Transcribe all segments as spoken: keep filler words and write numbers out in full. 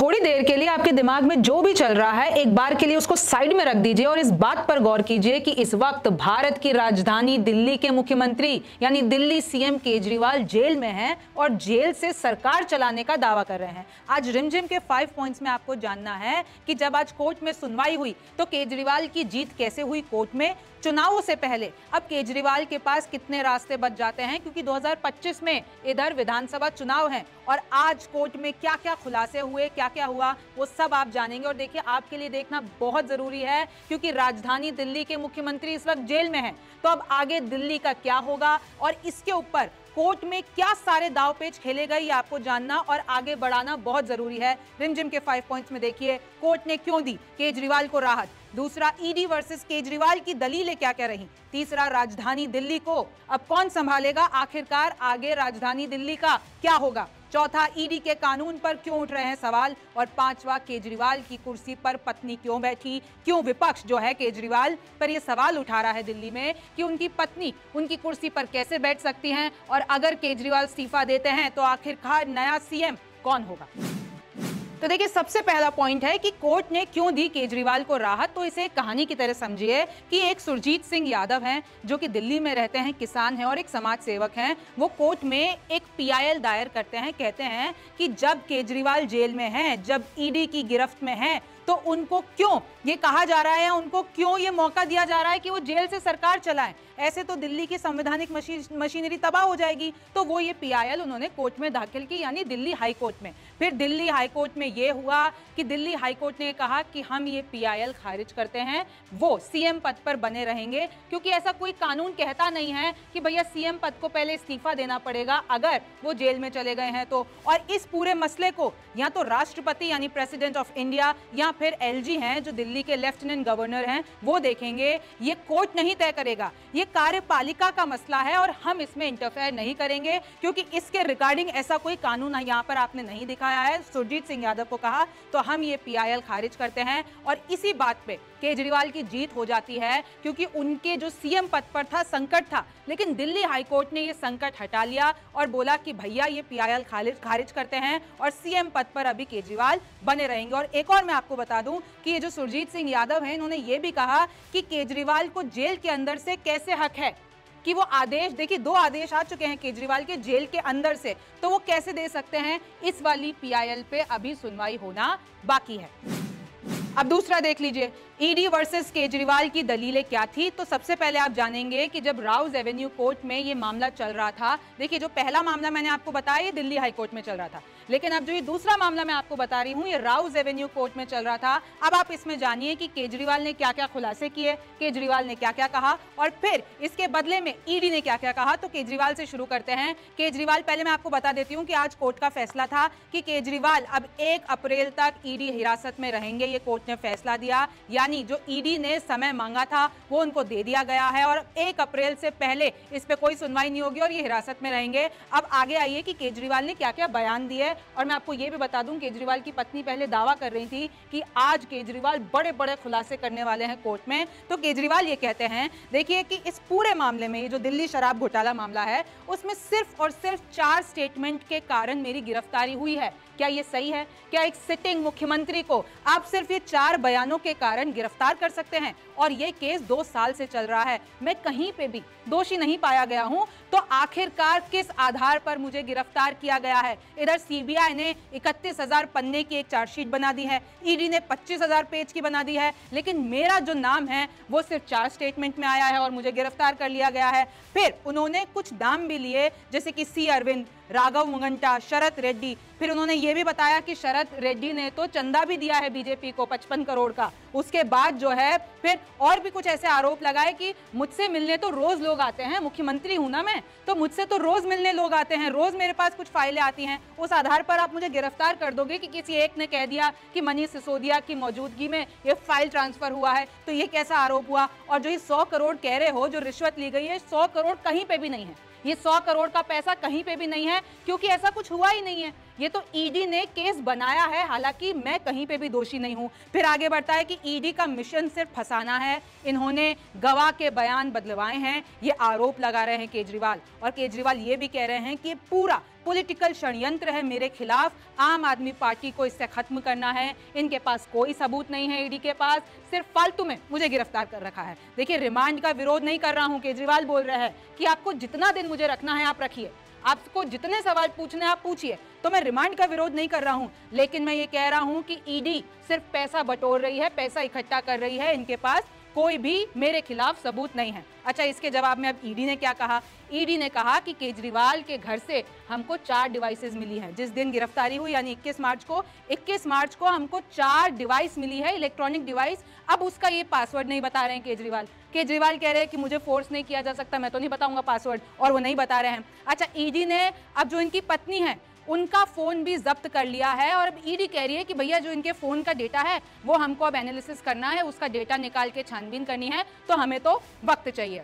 थोड़ी देर के लिए आपके दिमाग में जो भी चल रहा है एक बार के लिए उसको साइड में रख दीजिए और इस बात पर गौर कीजिए कि इस वक्त भारत की राजधानी दिल्ली के मुख्यमंत्री यानी दिल्ली सीएम केजरीवाल जेल में हैं और जेल से सरकार चलाने का दावा कर रहे हैं। आज रिमझिम के फाइव पॉइंट्स में आपको जानना है कि जब आज कोर्ट में सुनवाई हुई तो केजरीवाल की जीत कैसे हुई कोर्ट में, चुनावों से पहले अब केजरीवाल के पास कितने रास्ते बच जाते हैं क्योंकि दो हज़ार पच्चीस में इधर विधानसभा चुनाव हैं, और आज कोर्ट में क्या क्या खुलासे हुए, क्या क्या हुआ, वो सब आप जानेंगे। और देखिए आपके लिए देखना बहुत जरूरी है क्योंकि राजधानी दिल्ली के मुख्यमंत्री इस वक्त जेल में हैं, तो अब आगे दिल्ली का क्या होगा और इसके ऊपर कोर्ट में क्या सारे दाव पेच खेले गए ये आपको जानना और आगे बढ़ाना बहुत जरूरी है। रिमझिम के फाइव पॉइंट्स में देखिए कोर्ट ने क्यों दी केजरीवाल को राहत, दूसरा ईडी वर्सेस केजरीवाल की दलीलें क्या क्या रही, तीसरा राजधानी दिल्ली को अब कौन संभालेगा, आखिरकार आगे राजधानी दिल्ली का क्या होगा, चौथा ईडी के कानून पर क्यों उठ रहे हैं सवाल, और पांचवा केजरीवाल की कुर्सी पर पत्नी क्यों बैठी, क्यों विपक्ष जो है केजरीवाल पर ये सवाल उठा रहा है दिल्ली में कि उनकी पत्नी उनकी कुर्सी पर कैसे बैठ सकती हैं और अगर केजरीवाल इस्तीफा देते हैं तो आखिरकार नया सीएम कौन होगा। तो देखिए सबसे पहला पॉइंट है कि कोर्ट ने क्यों दी केजरीवाल को राहत, तो इसे एक कहानी की तरह समझिए कि एक सुरजीत सिंह यादव हैं जो कि दिल्ली में रहते हैं, किसान हैं और एक समाज सेवक हैं। वो कोर्ट में एक पीआईएल दायर करते हैं, कहते हैं कि जब केजरीवाल जेल में हैं, जब ईडी की गिरफ्त में हैं, तो उनको क्यों ये कहा जा रहा है, उनको क्यों ये मौका दिया जा रहा है कि वो जेल से सरकार चलाएं, ऐसे तो दिल्ली की संवैधानिक मशीनरी तबाह हो जाएगी। तो वो ये पीआईएल उन्होंने कोर्ट में दाखिल की यानी दिल्ली हाई कोर्ट में। फिर दिल्ली हाई कोर्ट में ये हुआ कि दिल्ली हाई कोर्ट ने कहा कि हम ये पीआईएल खारिज करते हैं, वो सीएम पद पर बने रहेंगे क्योंकि ऐसा कोई कानून कहता नहीं है कि भैया सीएम पद को पहले इस्तीफा देना पड़ेगा अगर वो जेल में चले गए हैं तो। और इस पूरे मसले को या तो राष्ट्रपति यानी प्रेसिडेंट ऑफ इंडिया या फिर एलजी हैं जो दिल्ली के लेफ्टिनेंट गवर्नर हैं वो देखेंगे, ये कोर्ट नहीं तय करेगा, ये कार्यपालिका का मसला है और हम इसमें इंटरफेयर नहीं करेंगे क्योंकि इसके रिगार्डिंग ऐसा कोई कानून यहाँ पर आपने नहीं दिखाया है। सुरजीत सिंह यादव को कहा तो हम ये पीआईएल खारिज करते हैं और इसी बात पे केजरीवाल की जीत हो जाती है क्योंकि उनके जो सीएम पद पर था संकट था, लेकिन दिल्ली हाईकोर्ट ने ये संकट हटा लिया और बोला कि भैया ये पीआईएल खारिज करते हैं और सीएम पद पर अभी केजरीवाल बने रहेंगे। और एक और मैं आपको बता दूं कि ये जो सुरजीत सिंह यादव हैं इन्होंने ये भी कहा कि केजरीवाल को जेल के अंदर से कैसे हक है कि वो आदेश, देखिए दो आदेश आ चुके हैं केजरीवाल के जेल के अंदर से, तो वो कैसे दे सकते हैं, इस वाली पीआईएल पे अभी सुनवाई होना बाकी है। अब दूसरा देख लीजिए ईडी वर्सेस केजरीवाल की दलीलें क्या थी, तो सबसे पहले आप जानेंगे कि जब राउज एवेन्यू कोर्ट में ये मामला चल रहा था, देखिए जो पहला मामला मैंने आपको बताया ये दिल्ली हाई कोर्ट में चल रहा था, लेकिन अब जो ये दूसरा मामला मैं आपको बता रही हूँ ये राउज एवेन्यू कोर्ट में चल रहा था। अब आप इसमें जानिए कि केजरीवाल ने क्या क्या खुलासे किए, केजरीवाल ने क्या क्या कहा और फिर इसके बदले में ईडी ने क्या क्या कहा। तो केजरीवाल से शुरू करते हैं। केजरीवाल, पहले मैं आपको बता देती हूँ कि आज कोर्ट का फैसला था कि केजरीवाल अब एक अप्रैल तक ईडी हिरासत में रहेंगे, ये कोर्ट ने फैसला दिया, यानी जो ईडी ने समय मांगा था वो उनको दे दिया गया है और एक अप्रैल से पहले इस पे कोई सुनवाई नहीं होगी और ये हिरासत में रहेंगे। अब आगे आइए कि केजरीवाल ने क्या क्या बयान दिए, और मैं आपको ये भी बता दूं केजरीवाल की पत्नी पहले दावा कर रही थी कि आज केजरीवाल बड़े बड़े खुलासे करने वाले हैं कोर्ट में। तो केजरीवाल ये कहते हैं, देखिए कि इस पूरे मामले में, ये जो दिल्ली शराब घोटाला मामला है उसमें सिर्फ और सिर्फ चार स्टेटमेंट के कारण मेरी गिरफ्तारी हुई है। क्या ये सही है? क्या एक सिटिंग मुख्यमंत्री को आप सिर्फ ये चार बयानों के कारण गिरफ्तार कर सकते हैं? और ये केस दो साल से चल रहा है, मैं कहीं पे भी दोषी नहीं पाया गया हूं, तो आखिरकार किस आधार पर मुझे गिरफ्तार किया गया है? इधर सीबीआई ने इकतीस हजार पन्ने की एक चार्जशीट बना दी है, ईडी ने पच्चीस हजार पेज की बना दी है, लेकिन मेरा जो नाम है वो सिर्फ चार स्टेटमेंट में आया है और मुझे गिरफ्तार कर लिया गया है। फिर उन्होंने कुछ नाम भी लिए जैसे कि सी अरविंद, राघव मुंगंटा, शरत रेड्डी। फिर उन्होंने ये भी बताया कि शरत रेड्डी ने तो चंदा भी दिया है बीजेपी को पचपन करोड़ का। उसके बाद जो है फिर और भी कुछ ऐसे आरोप लगाए कि मुझसे मिलने तो रोज लोग आते हैं, मुख्यमंत्री हूं ना मैं, तो मुझसे तो रोज मिलने लोग आते हैं, रोज मेरे पास कुछ फाइलें आती हैं, उस आधार पर आप मुझे गिरफ्तार कर दोगे कि किसी एक ने कह दिया कि मनीष सिसोदिया की मौजूदगी में ये फाइल ट्रांसफर हुआ है, तो ये कैसा आरोप हुआ? और जो ये सौ करोड़ कह रहे हो जो रिश्वत ली गई है, सौ करोड़ कहीं पर भी नहीं है, ये सौ करोड़ का पैसा कहीं पे भी नहीं है क्योंकि ऐसा कुछ हुआ ही नहीं है। ये तो ईडी ने केस बनाया है, हालांकि मैं कहीं पे भी दोषी नहीं हूं। फिर आगे बढ़ता है कि ईडी का मिशन सिर्फ फंसाना है, इन्होंने गवाह के बयान बदलवाए हैं, ये आरोप लगा रहे हैं केजरीवाल। और केजरीवाल ये भी कह रहे हैं कि पूरा पॉलिटिकल षड्यंत्र है मेरे खिलाफ, आम आदमी पार्टी को इससे खत्म करना है, इनके पास कोई सबूत नहीं है, ईडी के पास, सिर्फ फालतू में मुझे गिरफ्तार कर रखा है। देखिए, रिमांड का विरोध नहीं कर रहा हूं, केजरीवाल बोल रहे हैं कि आपको जितना दिन मुझे रखना है आप रखिए, आपको जितने सवाल पूछने आप पूछिए, तो मैं रिमांड का विरोध नहीं कर रहा हूं, लेकिन मैं ये कह रहा हूं कि ईडी सिर्फ पैसा बटोर रही है, पैसा इकट्ठा कर रही है, इनके पास कोई भी मेरे खिलाफ सबूत नहीं है। अच्छा, इसके जवाब में अब ईडी ने क्या कहा? ईडी ने कहा कि केजरीवाल के घर से हमको चार डिवाइसेस मिली हैं। जिस दिन गिरफ्तारी हुई यानी इक्कीस मार्च को, इक्कीस मार्च को हमको चार डिवाइस मिली है, इलेक्ट्रॉनिक डिवाइस। अब उसका ये पासवर्ड नहीं बता रहे हैं केजरीवाल। केजरीवाल कह रहे हैं कि मुझे फोर्स नहीं किया जा सकता, मैं तो नहीं बताऊंगा पासवर्ड, और वो नहीं बता रहे हैं। अच्छा, ईडी ने अब जो इनकी पत्नी है उनका फोन भी जब्त कर लिया है, और अब ईडी कह रही है कि भैया जो इनके फोन का डेटा है वो हमको अब एनालिसिस करना है, उसका डेटा निकाल के छानबीन करनी है, तो हमें तो वक्त चाहिए।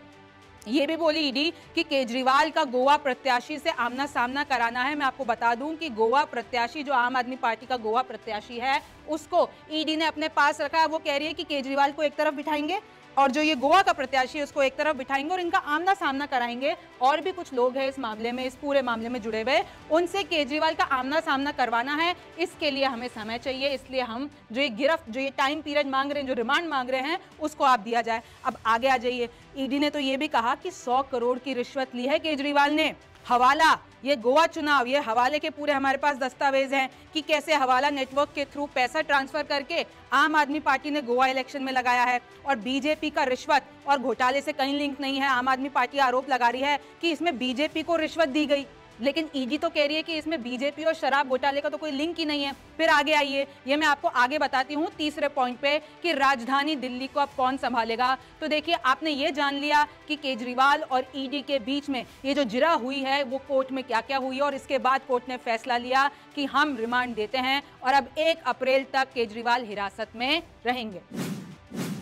ये भी बोली ईडी कि केजरीवाल का गोवा प्रत्याशी से आमना सामना कराना है। मैं आपको बता दूं कि गोवा प्रत्याशी, जो आम आदमी पार्टी का गोवा प्रत्याशी है, उसको ईडी ने अपने पास रखा है। वो कह रही है कि केजरीवाल को एक तरफ बिठाएंगे और जो ये गोवा का प्रत्याशी है उसको एक तरफ बिठाएंगे और इनका आमना सामना कराएंगे। और भी कुछ लोग हैं इस मामले में, इस पूरे मामले में जुड़े हुए, उनसे केजरीवाल का आमना सामना करवाना है, इसके लिए हमें समय चाहिए, इसलिए हम जो ये गिरफ्त, जो ये टाइम पीरियड मांग रहे हैं, जो रिमांड मांग रहे हैं, उसको आप दिया जाए। अब आगे आ जाइए, ईडी ने तो ये भी कहा कि सौ करोड़ की रिश्वत ली है केजरीवाल ने। हवाला, ये गोवा चुनाव, ये हवाले के पूरे हमारे पास दस्तावेज हैं कि कैसे हवाला नेटवर्क के थ्रू पैसा ट्रांसफर करके आम आदमी पार्टी ने गोवा इलेक्शन में लगाया है। और बीजेपी का रिश्वत और घोटाले से कहीं लिंक नहीं है। आम आदमी पार्टी आरोप लगा रही है कि इसमें बीजेपी को रिश्वत दी गई, लेकिन ईडी तो कह रही है कि इसमें बीजेपी और शराब घोटाले का तो कोई लिंक ही नहीं है। फिर आगे आइए, ये मैं आपको आगे बताती हूँ तीसरे पॉइंट पे कि राजधानी दिल्ली को अब कौन संभालेगा। तो देखिए, आपने ये जान लिया कि केजरीवाल और ईडी के बीच में ये जो जिरा हुई है वो कोर्ट में क्या क्या हुई, और इसके बाद कोर्ट ने फैसला लिया कि हम रिमांड देते हैं और अब एक अप्रैल तक केजरीवाल हिरासत में रहेंगे।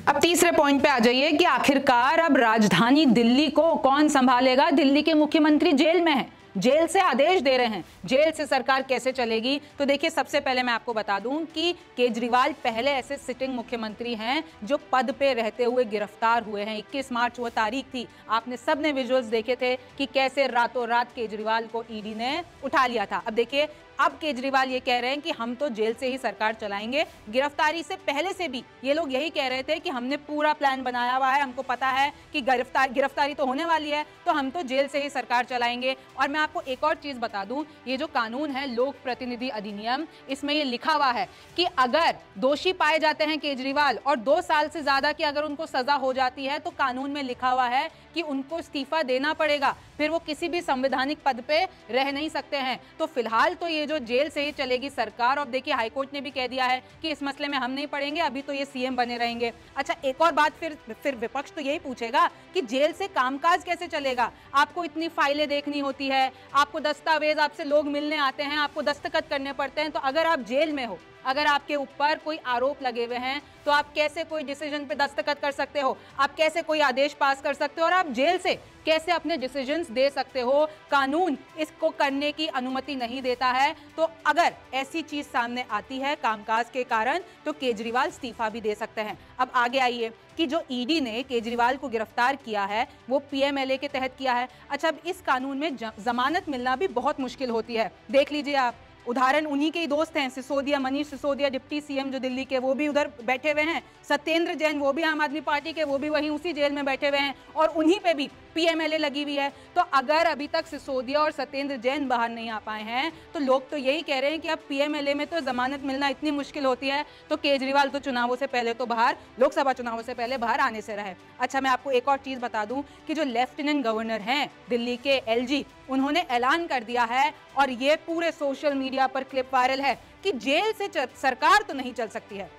अब तीसरे पॉइंट पे आ जाइए कि आखिरकार अब राजधानी दिल्ली को कौन संभालेगा। दिल्ली के मुख्यमंत्री जेल में है, जेल से आदेश दे रहे हैं, जेल से सरकार कैसे चलेगी। तो देखिए, सबसे पहले मैं आपको बता दूं कि केजरीवाल पहले ऐसे सिटिंग मुख्यमंत्री हैं जो पद पे रहते हुए गिरफ्तार हुए हैं। इक्कीस मार्च वो तारीख थी, आपने सबने विजुअल्स देखे थे कि कैसे रातों रात केजरीवाल को ईडी ने उठा लिया था। अब देखिए, अब केजरीवाल ये कह रहे हैं कि हम तो जेल से ही सरकार चलाएंगे। गिरफ्तारी से पहले से भी ये लोग यही कह रहे थे कि हमने पूरा प्लान बनाया हुआ है, हमको पता है कि गिरफ्तार गिरफ्तारी तो होने वाली है, तो हम तो जेल से ही सरकार चलाएंगे। और मैं आपको एक और चीज बता दूं, ये जो कानून है लोक प्रतिनिधि अधिनियम, इसमें ये लिखा हुआ है कि अगर दोषी पाए जाते हैं केजरीवाल और दो साल से ज्यादा की अगर उनको सजा हो जाती है, तो कानून में लिखा हुआ है कि उनको इस्तीफा देना पड़ेगा, फिर वो किसी भी संवैधानिक पद पे रह नहीं सकते हैं। तो फिलहाल तो ये जो जेल से ही चलेगी सरकार। और देखिए, हाईकोर्ट ने भी कह दिया है कि इस मसले में हम नहीं पड़ेंगे, अभी तो ये सीएम बने रहेंगे। अच्छा, एक और बात, फिर फिर विपक्ष तो यही पूछेगा कि जेल से कामकाज कैसे चलेगा। आपको इतनी फाइलें देखनी होती है, आपको दस्तावेज, आपसे लोग मिलने आते हैं, आपको दस्तखत करने पड़ते हैं, तो अगर आप जेल में हो, अगर आपके ऊपर कोई आरोप लगे हुए हैं, तो आप कैसे कोई डिसीजन पे दस्तखत कर सकते हो, आप कैसे कोई आदेश पास कर सकते हो, और आप जेल से कैसे अपने डिसीजंस दे सकते हो। कानून इसको करने की अनुमति नहीं देता है। तो अगर ऐसी चीज सामने आती है कामकाज के कारण, तो केजरीवाल इस्तीफा भी दे सकते हैं। अब आगे आइए कि जो ईडी ने केजरीवाल को गिरफ्तार किया है वो पीएमएलए के तहत किया है। अच्छा, अब इस कानून में जमानत मिलना भी बहुत मुश्किल होती है। देख लीजिए आप, उदाहरण उन्हीं के ही दोस्त हैं सिसोदिया, मनीष सिसोदिया, डिप्टी सीएम जो दिल्ली के, वो भी उधर बैठे हुए हैं। सत्येंद्र जैन, वो भी आम आदमी पार्टी के, वो भी वहीं उसी जेल में बैठे हुए हैं, और उन्हीं पे भी पीएमएलए लगी हुई है। तो अगर अभी तक सिसोदिया और सत्येंद्र जैन बाहर नहीं आ पाए हैं, तो लोग तो यही कह रहे हैं कि अब पीएमएलए में तो जमानत मिलना इतनी मुश्किल होती है, तो केजरीवाल तो चुनावों से पहले तो बाहर, लोकसभा चुनावों से पहले बाहर आने से रहे। अच्छा, मैं आपको एक और चीज़ बता दूं कि जो लेफ्टिनेंट गवर्नर हैं दिल्ली के, एलजी, उन्होंने ऐलान कर दिया है, और ये पूरे सोशल मीडिया पर क्लिप वायरल है, कि जेल से सरकार तो नहीं चल सकती है।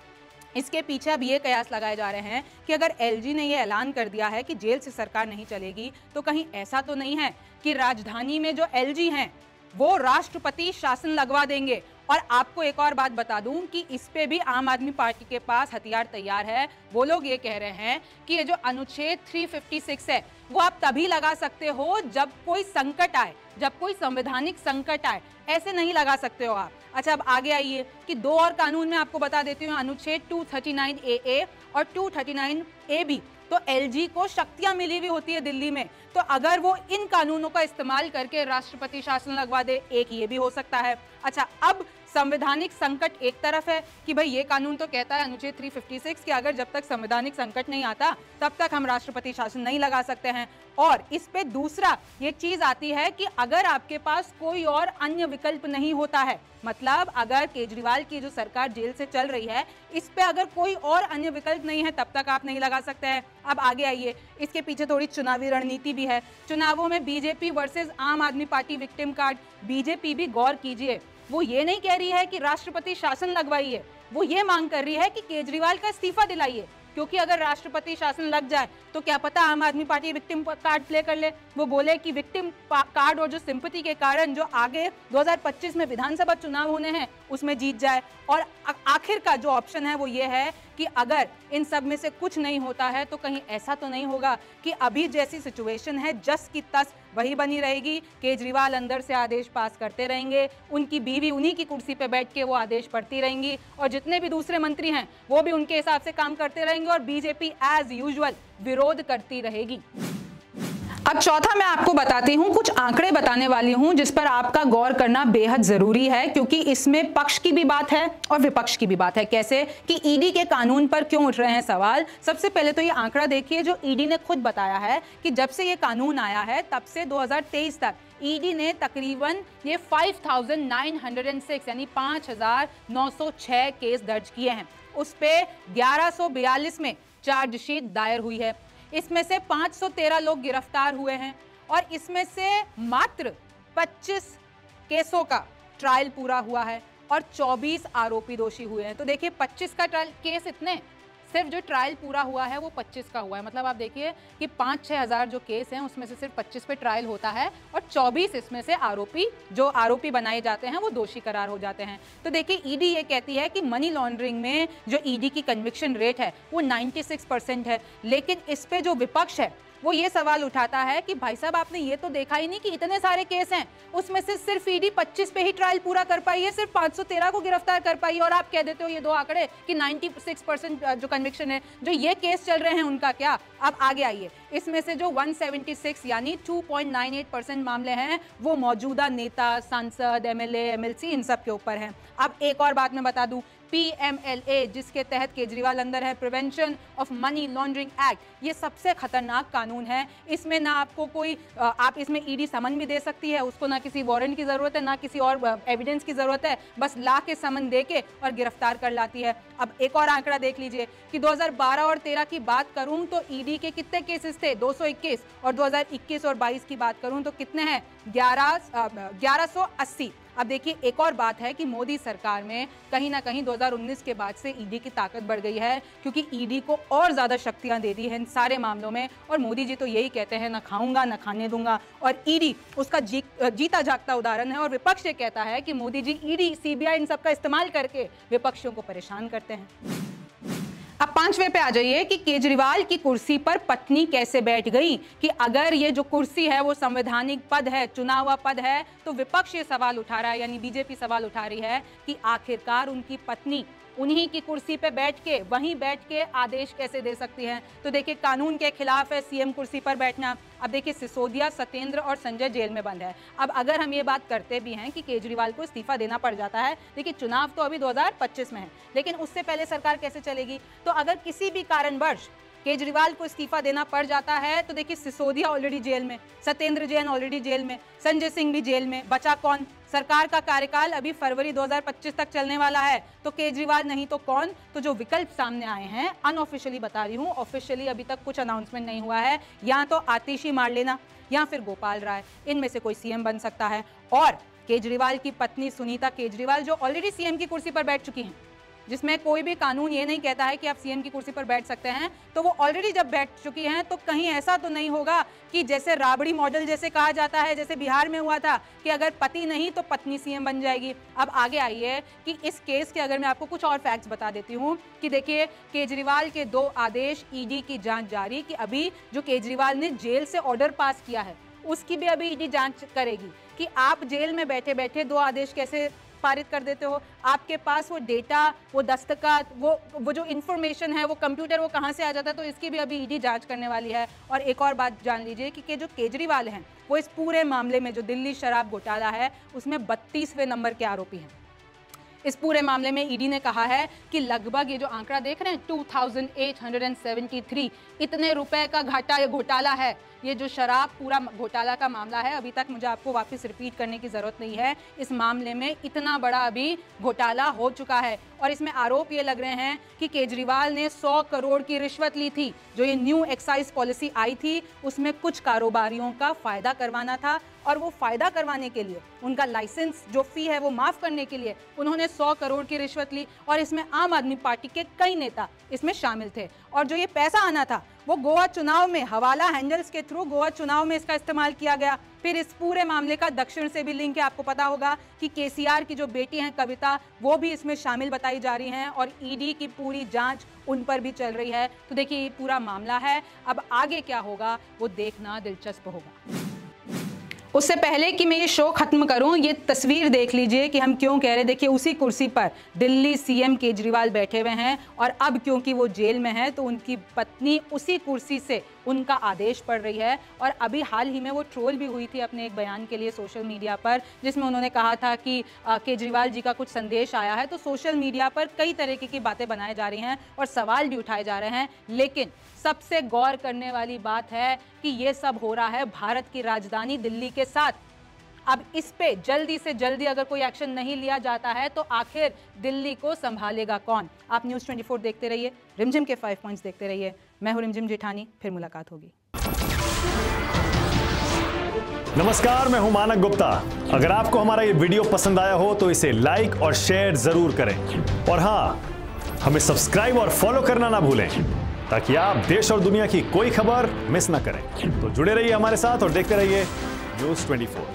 इसके पीछे अब ये कयास लगाए जा रहे हैं कि अगर एलजी ने ये ऐलान कर दिया है कि जेल से सरकार नहीं चलेगी, तो कहीं ऐसा तो नहीं है कि राजधानी में जो एलजी हैं वो राष्ट्रपति शासन लगवा देंगे और आपको एक और बात बता दूं कि इस पे भी आम आदमी पार्टी के पास हथियार तैयार है। वो लोग ये कह रहे हैं कि ये जो अनुच्छेद तीन सौ छप्पन है वो आप तभी लगा सकते हो जब कोई संकट आए, जब कोई संवैधानिक संकट आए, ऐसे नहीं लगा सकते हो आप। अच्छा, अब आगे आइए कि दो और कानून में आपको बता देती हूँ, अनुच्छेद दो सौ उनतालीस ए ए और दो सौ उनतालीस ए बी। तो एलजी को शक्तियां मिली हुई होती है दिल्ली में, तो अगर वो इन कानूनों का इस्तेमाल करके राष्ट्रपति शासन लगवा दे, एक ये भी हो सकता है। अच्छा, अब संवैधानिक संकट एक तरफ है कि भाई ये कानून तो कहता है अनुच्छेद तीन सौ छप्पन कि अगर जब तक संवैधानिक संकट नहीं आता तब तक हम राष्ट्रपति शासन नहीं लगा सकते हैं, और इस पे दूसरा ये चीज आती है कि अगर आपके पास कोई और अन्य विकल्प नहीं होता है, मतलब अगर केजरीवाल की जो सरकार जेल से चल रही है इस पे अगर कोई और अन्य विकल्प नहीं है तब तक आप नहीं लगा सकते हैं। अब आगे आइए, इसके पीछे थोड़ी चुनावी रणनीति भी है। चुनावों में बीजेपी वर्सेस आम आदमी पार्टी विक्टिम कार्ड। बीजेपी भी गौर कीजिए, वो ये नहीं कह रही है कि राष्ट्रपति शासन लगवाइए, वो ये मांग कर रही है कि केजरीवाल का इस्तीफा दिलाइए, क्योंकि अगर राष्ट्रपति शासन लग जाए तो क्या पता आम आदमी पार्टी विक्टिम कार्ड प्ले कर ले। वो बोले कि विक्टिम कार्ड और जो सिंपैथी के कारण जो आगे दो हज़ार पच्चीस में विधानसभा चुनाव होने हैं उसमें जीत जाए, और आखिर का जो ऑप्शन है वो ये है कि अगर इन सब में से कुछ नहीं होता है तो कहीं ऐसा तो नहीं होगा कि अभी जैसी सिचुएशन है जस की तस वही बनी रहेगी, केजरीवाल अंदर से आदेश पास करते रहेंगे, उनकी बीवी उन्हीं की कुर्सी पर बैठ के वो आदेश पढ़ती रहेंगी, और जितने भी दूसरे मंत्री हैं वो भी उनके हिसाब से काम करते रहेंगे, और बीजेपी एज यूजुअल विरोध करती रहेगी। अब चौथा मैं आपको बताती हूं, कुछ आंकड़े बताने वाली हूं जिस पर आपका गौर करना बेहद जरूरी है, क्योंकि इसमें पक्ष की भी बात है और विपक्ष की भी बात है। कैसे कि ईडी के कानून पर क्यों उठ रहे हैं सवाल। सबसे पहले तो ये आंकड़ा देखिए जो ईडी ने खुद बताया है कि जब से ये कानून आया है तब से दो हज़ार तेईस तक ईडी ने तकरीबन ये five thousand nine hundred six यानी पाँच हज़ार नौ सौ छह केस दर्ज किए हैं। उस पर ग्यारह सौ बयालीस में चार्जशीट दायर हुई है, इसमें से पाँच सौ तेरह लोग गिरफ्तार हुए हैं, और इसमें से मात्र पच्चीस केसों का ट्रायल पूरा हुआ है और चौबीस आरोपी दोषी हुए हैं। तो देखिए पच्चीस का ट्रायल केस, इतने सिर्फ जो ट्रायल पूरा हुआ है वो पच्चीस का हुआ है, मतलब आप देखिए कि पाँच छः हज़ार जो केस हैं उसमें से सिर्फ पच्चीस पे ट्रायल होता है और चौबीस इसमें से आरोपी जो आरोपी बनाए जाते हैं वो दोषी करार हो जाते हैं। तो देखिए ईडी ये कहती है कि मनी लॉन्ड्रिंग में जो ईडी की कन्विक्शन रेट है वो छियानवे परसेंट है, लेकिन इस पर जो विपक्ष है वो ये सवाल उठाता है कि भाई साहब आपने ये तो देखा ही नहीं कि इतने सारे केस हैं उसमें से सिर्फ ईडी पच्चीस पे ही ट्रायल पूरा कर पाई है, सिर्फ पाँच सौ तेरह को गिरफ्तार कर पाई है, और आप कह देते हो ये दो आंकड़े कि छियानवे परसेंट जो कन्विक्शन है, जो ये केस चल रहे हैं उनका क्या। अब आगे आइए, इसमें से जो एक सौ छिहत्तर यानी दो पॉइंट नौ आठ परसेंट मामले हैं वो मौजूदा नेता, सांसद, एमएलए, एमएलसी इन सब के ऊपर हैं। अब एक और बात मैं बता दूं, पी एम एल ए जिसके तहत केजरीवाल अंदर है, prevention of money laundering act, ये सबसे खतरनाक कानून है। इसमें ना आपको कोई आप इसमें ईडी समन भी दे सकती है, उसको ना किसी वारंट की ज़रूरत है ना किसी और एविडेंस की ज़रूरत है, बस ला के समन दे के और गिरफ्तार कर लाती है। अब एक और आंकड़ा देख लीजिए कि दो हज़ार बारह और तेरह की बात करूँ तो ईडी के कितने केसेस थे, दो सौ इक्कीस, और दो हज़ार इक्कीस और बाईस की बात करूँ तो कितने हैं, ग्यारह ग्यारह सौ अस्सी। अब देखिए एक और बात है कि मोदी सरकार में कहीं ना कहीं दो हज़ार उन्नीस के बाद से ईडी की ताकत बढ़ गई है, क्योंकि ईडी को और ज़्यादा शक्तियां दे दी हैं इन सारे मामलों में, और मोदी जी तो यही कहते हैं ना खाऊंगा ना खाने दूंगा, और ईडी उसका जी, जीता जागता उदाहरण है। और विपक्ष ये कहता है कि मोदी जी ईडी, सीबीआई इन सब का इस्तेमाल करके विपक्षियों को परेशान करते हैं। अब पांचवे पे आ जाइए कि केजरीवाल की कुर्सी पर पत्नी कैसे बैठ गई, कि अगर ये जो कुर्सी है वो संवैधानिक पद है, चुनाव पद है, तो विपक्ष ये सवाल उठा रहा है, यानी बीजेपी सवाल उठा रही है कि आखिरकार उनकी पत्नी उन्हीं की कुर्सी पे बैठ के वहीं बैठ के आदेश कैसे दे सकती हैं। तो देखिए कानून के खिलाफ है सीएम कुर्सी पर बैठना। अब देखिए सिसोदिया, सत्येंद्र और संजय जेल में बंद है। अब अगर हम ये बात करते भी हैं कि केजरीवाल को इस्तीफा देना पड़ जाता है, देखिए चुनाव तो अभी दो हज़ार पच्चीस में है, लेकिन उससे पहले सरकार कैसे चलेगी, तो अगर किसी भी कारणवश केजरीवाल को इस्तीफा देना पड़ जाता है तो देखिए सिसोदिया ऑलरेडी जेल में, सत्येंद्र जैन ऑलरेडी जेल में, संजय सिंह भी जेल में, बचा कौन। सरकार का कार्यकाल अभी फरवरी दो हज़ार पच्चीस तक चलने वाला है, तो केजरीवाल नहीं तो कौन। तो जो विकल्प सामने आए हैं, अनऑफिशियली बता रही हूँ, ऑफिशियली अभी तक कुछ अनाउंसमेंट नहीं हुआ है, या तो आतिशी मार लेना या फिर गोपाल राय, इनमें से कोई सीएम बन सकता है। और केजरीवाल की पत्नी सुनीता केजरीवाल जो ऑलरेडी सीएम की कुर्सी पर बैठ चुकी हैं, जिसमें कोई भी कानून ये नहीं कहता है कि आप सीएम की कुर्सी पर बैठ सकते हैं, तो वो ऑलरेडी जब बैठ चुकी हैं तो कहीं ऐसा तो नहीं होगा कि जैसे राबड़ी मॉडल जैसे कहा जाता है, जैसे बिहार में हुआ था कि अगर पति नहीं तो पत्नी सीएम बन जाएगी। अब आगे आइए कि इस केस के अगर मैं आपको कुछ और फैक्ट्स बता देती हूँ कि देखिए केजरीवाल के दो आदेश, ईडी की जाँच जारी कि अभी जो केजरीवाल ने जेल से ऑर्डर पास किया है उसकी भी अभी ईडी जांच करेगी कि आप जेल में बैठे बैठे दो आदेश कैसे पारित कर देते हो, आपके पास वो डेटा, वो दस्तखत, वो वो जो इन्फॉर्मेशन है, वो कंप्यूटर, वो कहाँ से आ जाता है, तो इसकी भी अभी ईडी जांच करने वाली है। और एक और बात जान लीजिए कि, कि जो केजरीवाल हैं वो इस पूरे मामले में, जो दिल्ली शराब घोटाला है, उसमें बत्तीसवें नंबर के आरोपी हैं। इस पूरे मामले में ईडी ने कहा है कि लगभग ये जो आंकड़ा देख रहे हैं two thousand eight hundred seventy three इतने रुपए का घाटा ये घोटाला है, ये जो शराब पूरा घोटाला का मामला है। अभी तक मुझे आपको वापस रिपीट करने की ज़रूरत नहीं है, इस मामले में इतना बड़ा अभी घोटाला हो चुका है और इसमें आरोप ये लग रहे हैं कि केजरीवाल ने सौ करोड़ की रिश्वत ली थी। जो ये न्यू एक्साइज पॉलिसी आई थी उसमें कुछ कारोबारियों का फ़ायदा करवाना था और वो फ़ायदा करवाने के लिए, उनका लाइसेंस जो फ़ी है वो माफ़ करने के लिए उन्होंने सौ करोड़ की रिश्वत ली और इसमें आम आदमी पार्टी के कई नेता इसमें शामिल थे। और जो ये पैसा आना था वो गोवा चुनाव में हवाला हैंडल्स के थ्रू गोवा चुनाव में इसका इस्तेमाल किया गया। फिर इस पूरे मामले का दक्षिण से भी लिंक है, आपको पता होगा कि केसीआर की जो बेटी हैं कविता, वो भी इसमें शामिल बताई जा रही हैं और ईडी की पूरी जांच उन पर भी चल रही है। तो देखिए ये पूरा मामला है, अब आगे क्या होगा वो देखना दिलचस्प होगा। उससे पहले कि मैं ये शो खत्म करूं, ये तस्वीर देख लीजिए कि हम क्यों कह रहे हैं। देखिए उसी कुर्सी पर दिल्ली सीएम केजरीवाल बैठे हुए हैं और अब क्योंकि वो जेल में हैं तो उनकी पत्नी उसी कुर्सी से उनका आदेश पड़ रही है। और अभी हाल ही में वो ट्रोल भी हुई थी अपने एक बयान के लिए सोशल मीडिया पर, जिसमें उन्होंने कहा था कि केजरीवाल जी का कुछ संदेश आया है। तो सोशल मीडिया पर कई तरीके की बातें बनाई जा रही हैं और सवाल भी उठाए जा रहे हैं, लेकिन सबसे गौर करने वाली बात है कि ये सब हो रहा है भारत की राजधानी दिल्ली के साथ। अब इस पे जल्दी से जल्दी अगर कोई एक्शन नहीं लिया जाता है तो आखिर दिल्ली को संभालेगा कौन। आप न्यूज़ चौबीस देखते रहिए, रिमझिम के फाइव पॉइंट्स देखते रहिए। मैं हूं रिमझिम जेठानी, फिर मुलाकात होगी। नमस्कार, मैं हूं मानक गुप्ता। अगर आपको हमारा ये वीडियो पसंद आया हो तो इसे लाइक और शेयर जरूर करें और हाँ, हमें सब्सक्राइब और फॉलो करना ना भूलें ताकि आप देश और दुनिया की कोई खबर मिस ना करें। तो जुड़े रहिए हमारे साथ और देखते रहिए न्यूज़ चौबीस।